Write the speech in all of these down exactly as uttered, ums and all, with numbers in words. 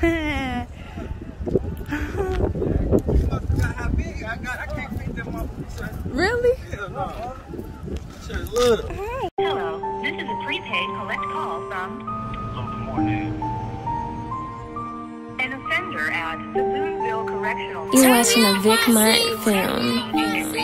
Really? Hello, this is a prepaid collect call from an offender at the Boonville Correctional. You're watching a Vic Mont film.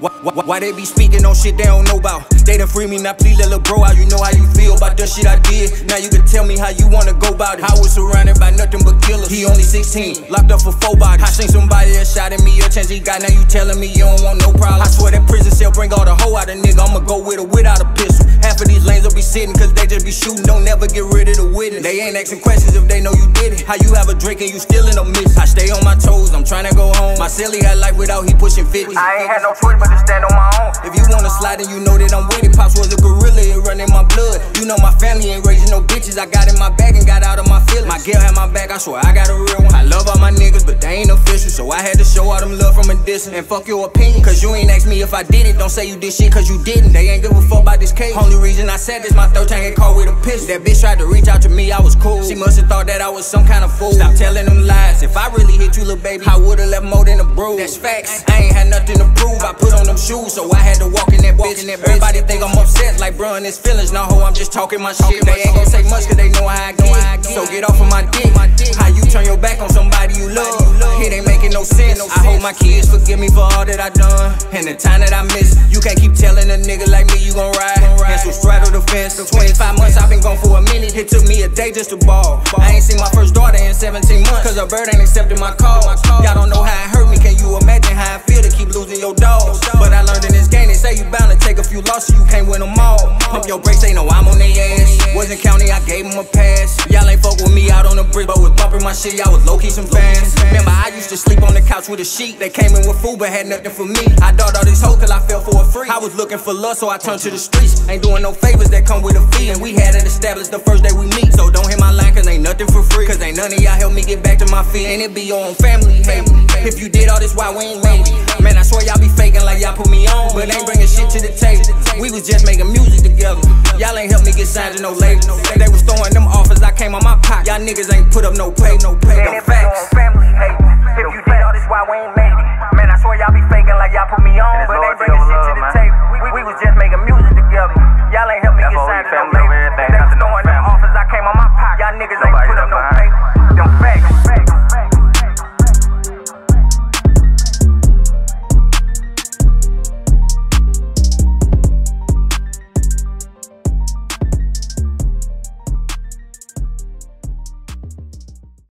Why, why, why they be speaking on shit they don't know about? They done free me, now please let little bro out. You know how you feel about the shit I did. Now you can tell me how you wanna go about it. I was surrounded by nothing but killers. He only sixteen, locked up for four bodies. I seen somebody that shot at me, a chance he got. Now you telling me you don't want no problem. I swear that prison cell bring all the hoe out of nigga. I'ma go with or without a pistol. Half of these lanes will be sitting, cause they just be shooting. Don't never get rid of the witness. They ain't asking questions if they know you did it. How you have a drink and you still in the midst? I stay on my toes, I'm trying to go home. My silly had life without he pushing fifty. I ain't had no choice but to stand on my own. If you wanna slide and you know that I'm with it. Pops was a gorilla, it run in my blood. You know my family ain't raising no bitches. I got in my bag and got out of my feelings. My girl had my back, I swear I got a real one. I love all my niggas, but they ain't official. So I had to show all them love from a distance. And fuck your opinion, cause you ain't asked me if I did it. Don't say you did shit cause you didn't. They ain't give a fuck about this case. Only reason I said this, my thirteen get caught with a pistol. That bitch tried to reach out to me, I was cool. She must have thought that I was some kind of fool. Stop telling them lies. If I really hit you, little baby, I would've left more than a bruise. That's facts, I ain't had nothing to prove. I put on them shoes, so I had to walk in that bitch. Everybody think I'm upset, like bruh in his feelings. Nah, ho, I'm just talking my shit. They ain't gon' say much cause they know how I get. So get off of my dick. How you turn your back on somebody you love? It ain't making no sense. I hope my kids forgive me for all that I done and the time that I missed. You can't keep telling a nigga like me you gon' ride. And so straddle the fence. twenty-five months, I've been gone for a minute. It took me a day just to ball. I ain't seen my first daughter in seventeen months cause a bird ain't accepting my call. Y'all don't know how it hurt me. Can you imagine how I feel to keep losing your dogs? But I learned in this game they say you bound to take a few losses, you can't win them all. Pump your brakes, ain't no I'm on they ass. Wasn't county, I gave him a pass. Y'all ain't fuck with me out on the bridge, but was bumping my shit, y'all was low-key some fans. Remember, I used to sleep on the couch with a sheet. They came in with food, but had nothing for me. I dogged all these hoes cause I fell for a freak. I was looking for love, so I turned to the streets. Ain't doing no favors that come with a fee. And we had it established the first day we meet. So don't hit my line cause ain't nothing for free. Cause ain't none of y'all help me get back to my feet. And it be your own family, family. If you did all this, why we ain't made it? Man, I swear y'all be faking like y'all put me on, but ain't bringing shit to the table. We was just making music together. Y'all ain't help me get signed to no label. They was throwing them offers, I came on my pot. Y'all niggas ain't put up no pay, no pay, no facts. If you did all this, why we ain't made it? Man, I swear y'all be faking like y'all put me on, but they bring